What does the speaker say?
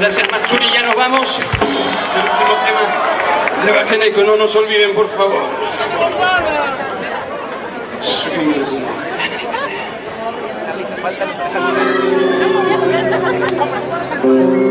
Gracias, Matsuri, ya nos vamos. El último tema de Bakeneko, no nos olviden, por favor. Sí.